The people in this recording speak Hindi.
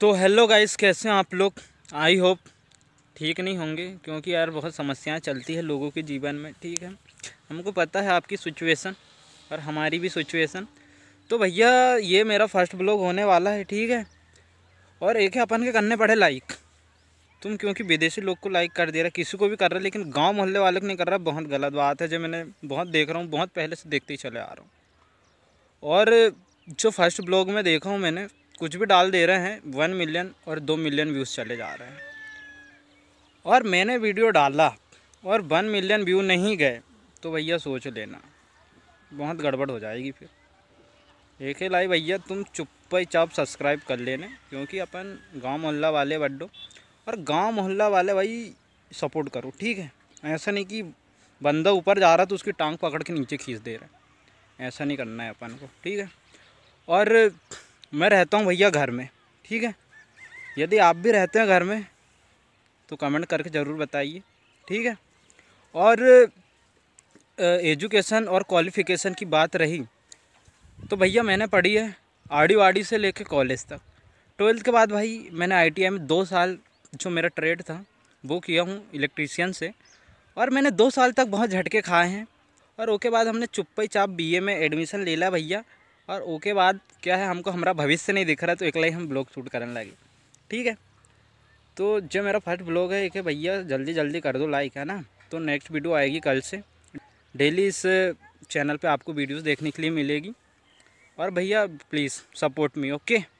तो हेलो गाइस, कैसे हैं आप लोग। आई होप ठीक नहीं होंगे, क्योंकि यार बहुत समस्याएं चलती है लोगों के जीवन में। ठीक है, हमको पता है आपकी सिचुएशन और हमारी भी सिचुएशन। तो भैया ये मेरा फर्स्ट ब्लॉग होने वाला है, ठीक है। और एक है अपन के करने पड़े लाइक, तुम क्योंकि विदेशी लोग को लाइक कर दे रहा, किसी को भी कर रहा, लेकिन गाँव मोहल्ले वाले को नहीं कर रहा। बहुत गलत बात है, जो मैंने बहुत देख रहा हूँ, बहुत पहले से देखते ही चले आ रहा हूँ। और जो फर्स्ट ब्लॉग में देखा हूँ मैंने, कुछ भी डाल दे रहे हैं, 1 मिलियन और 2 मिलियन व्यूज़ चले जा रहे हैं। और मैंने वीडियो डाला और 1 मिलियन व्यू नहीं गए, तो भैया सोच लेना बहुत गड़बड़ हो जाएगी। फिर एक ही लाई भैया, तुम चुपचाप सब्सक्राइब कर लेने, क्योंकि अपन गांव मोहल्ला वाले बड्डो और गांव मोहल्ला वाले भाई सपोर्ट करो, ठीक है। ऐसा नहीं कि बंदा ऊपर जा रहा तो उसकी टांग पकड़ के नीचे खींच दे रहा, ऐसा नहीं करना है अपन को, ठीक है। और मैं रहता हूँ भैया घर में, ठीक है। यदि आप भी रहते हैं घर में तो कमेंट करके ज़रूर बताइए, ठीक है। और एजुकेशन और क्वालिफ़िकेशन की बात रही तो भैया मैंने पढ़ी है आड़ी वाड़ी से लेके कॉलेज तक। 12th के बाद भाई मैंने ITI में 2 साल जो मेरा ट्रेड था वो किया हूँ इलेक्ट्रीशियन से, और मैंने 2 साल तक बहुत झटके खाए हैं। और उसके बाद हमने चुप्पी चाप BA में एडमिशन ले लिया भैया। और ओके बाद क्या है, हमको हमारा भविष्य नहीं दिख रहा, तो इकला ही हम ब्लॉग शूट करने लगे, ठीक है। तो जो मेरा फर्स्ट ब्लॉग है कि भैया जल्दी जल्दी कर दो लाइक, है ना। तो नेक्स्ट वीडियो आएगी कल से, डेली इस चैनल पे आपको वीडियोस देखने के लिए मिलेगी। और भैया प्लीज़ सपोर्ट मी, ओके।